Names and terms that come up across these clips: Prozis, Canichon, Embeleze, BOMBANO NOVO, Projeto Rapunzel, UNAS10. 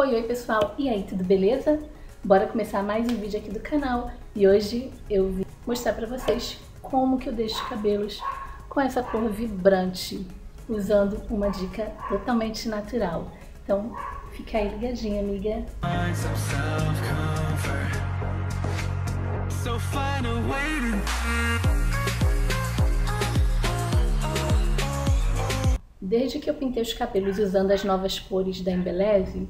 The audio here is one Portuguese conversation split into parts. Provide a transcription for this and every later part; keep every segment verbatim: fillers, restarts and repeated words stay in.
Oi, oi pessoal! E aí, tudo beleza? Bora começar mais um vídeo aqui do canal e hoje eu vim mostrar pra vocês como que eu deixo os cabelos com essa cor vibrante, usando uma dica totalmente natural. Então, fica aí ligadinha, amiga! Desde que eu pintei os cabelos usando as novas cores da Embeleze,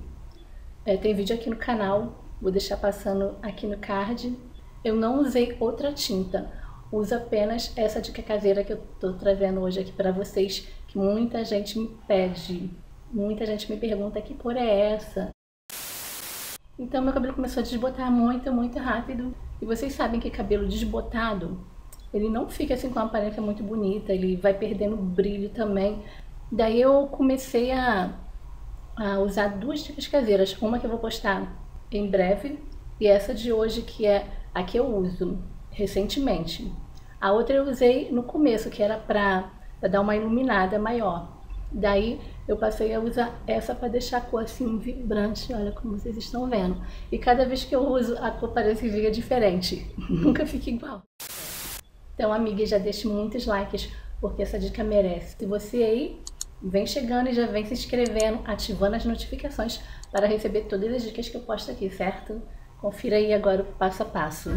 é, tem vídeo aqui no canal, vou deixar passando aqui no card, eu não usei outra tinta, uso apenas essa dica caseira que eu tô trazendo hoje aqui pra vocês, que muita gente me pede, muita gente me pergunta que cor é essa. Então meu cabelo começou a desbotar muito, muito rápido, e vocês sabem que cabelo desbotado, ele não fica assim com uma aparência muito bonita, ele vai perdendo brilho também. Daí eu comecei a, a usar duas dicas caseiras, uma que eu vou postar em breve e essa de hoje, que é a que eu uso recentemente. A outra eu usei no começo, que era pra, pra dar uma iluminada maior. Daí eu passei a usar essa pra deixar a cor assim vibrante, olha como vocês estão vendo. E cada vez que eu uso, a cor parece que fica diferente, nunca fica igual. Então, amiga, já deixe muitos likes, porque essa dica merece. Se você aí vem chegando e já vem se inscrevendo, ativando as notificações para receber todas as dicas que eu posto aqui, certo? Confira aí agora o passo a passo.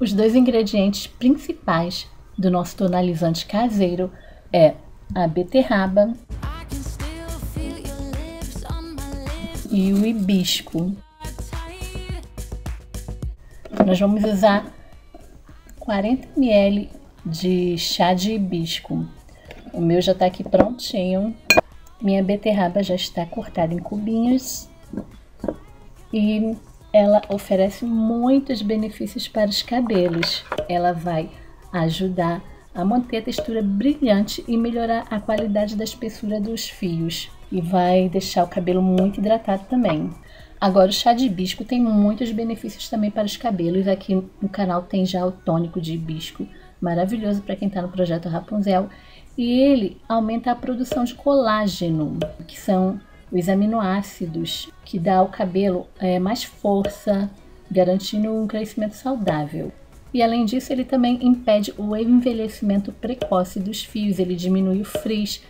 Os dois ingredientes principais do nosso tonalizante caseiro é a beterraba e o hibisco. Nós vamos usar quarenta mililitros de chá de hibisco. O meu já tá aqui prontinho. Minha beterraba já está cortada em cubinhos e ela oferece muitos benefícios para os cabelos. Ela vai ajudar a manter a textura brilhante e melhorar a qualidade da espessura dos fios e vai deixar o cabelo muito hidratado também. Agora, o chá de hibisco tem muitos benefícios também para os cabelos. Aqui no canal tem já o tônico de hibisco, maravilhoso para quem está no Projeto Rapunzel. E ele aumenta a produção de colágeno, que são os aminoácidos, que dá ao cabelo é, mais força, garantindo um crescimento saudável. E além disso, ele também impede o envelhecimento precoce dos fios, ele diminui o frizz,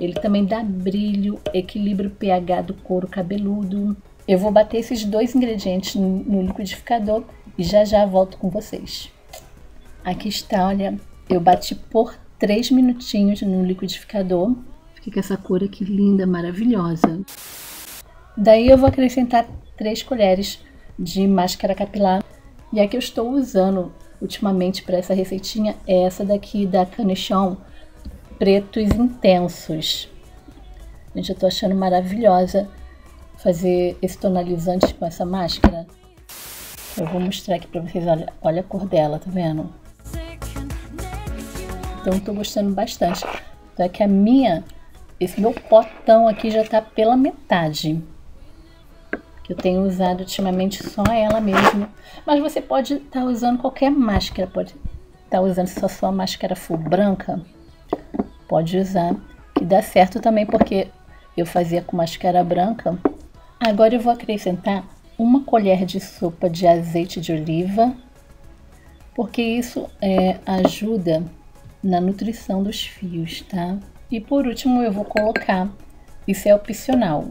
ele também dá brilho, equilibra o pH do couro cabeludo. Eu vou bater esses dois ingredientes no liquidificador e já já volto com vocês. Aqui está, olha, eu bati por três minutinhos no liquidificador. Fica com essa cor aqui linda, maravilhosa. Daí eu vou acrescentar três colheres de máscara capilar. E a que eu estou usando ultimamente para essa receitinha é essa daqui da Canichon, Pretos Intensos. Gente, eu tô achando maravilhosa fazer esse tonalizante com essa máscara. Eu vou mostrar aqui pra vocês, olha, olha a cor dela, tá vendo? Então tô gostando bastante. Só que a minha, esse meu potão aqui já tá pela metade. Eu tenho usado ultimamente só ela mesmo. Mas você pode estar tá usando qualquer máscara, pode estar tá usando só sua máscara full branca. Pode usar, que dá certo também, porque eu fazia com máscara branca. Agora eu vou acrescentar uma colher de sopa de azeite de oliva, porque isso é, ajuda na nutrição dos fios, tá? E por último eu vou colocar, isso é opcional,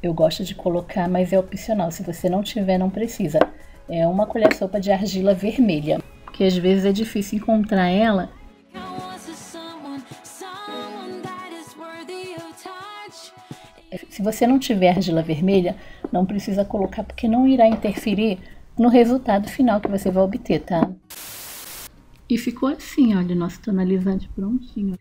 eu gosto de colocar, mas é opcional, se você não tiver não precisa, é uma colher de sopa de argila vermelha, porque às vezes é difícil encontrar ela. Se você não tiver argila vermelha, não precisa colocar, porque não irá interferir no resultado final que você vai obter, tá? E ficou assim, olha, o nosso tonalizante prontinho.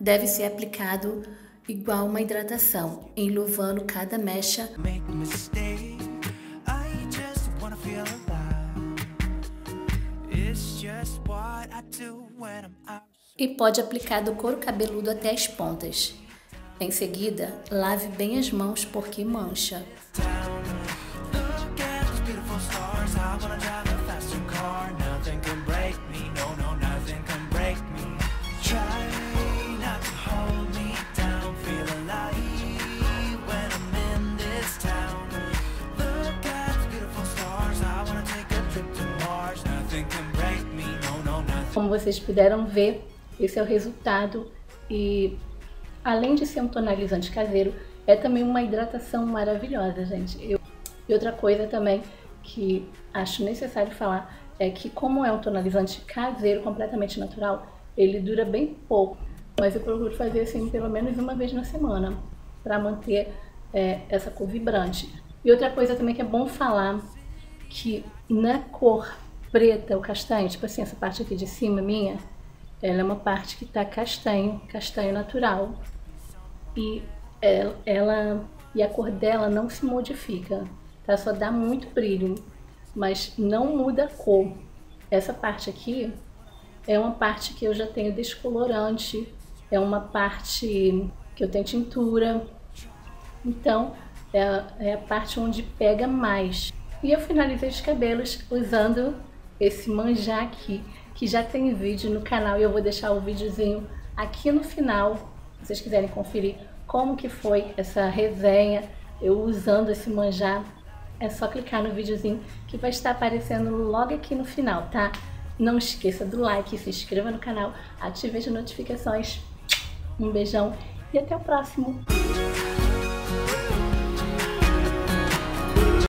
Deve ser aplicado igual uma hidratação, enluvando cada mecha. e pode aplicar do couro cabeludo até as pontas. Em seguida, lave bem as mãos porque mancha. Como vocês puderam ver, esse é o resultado e além de ser um tonalizante caseiro, é também uma hidratação maravilhosa, gente. Eu... E outra coisa também que acho necessário falar é que como é um tonalizante caseiro, completamente natural, ele dura bem pouco, mas eu procuro fazer assim pelo menos uma vez na semana para manter é, essa cor vibrante. E outra coisa também que é bom falar, que na cor preta ou castanho, tipo assim, essa parte aqui de cima minha, ela é uma parte que tá castanho, castanho natural, e ela, ela e a cor dela não se modifica, tá? Só dá muito brilho, mas não muda a cor. Essa parte aqui é uma parte que eu já tenho descolorante, é uma parte que eu tenho tintura, então é a, é a parte onde pega mais. E eu finalizei os cabelos usando esse manjar aqui, que já tem vídeo no canal, e eu vou deixar o videozinho aqui no final, se vocês quiserem conferir como que foi essa resenha, eu usando esse manjar. É só clicar no videozinho que vai estar aparecendo logo aqui no final, tá? Não esqueça do like, se inscreva no canal, ative as notificações. Um beijão e até o próximo!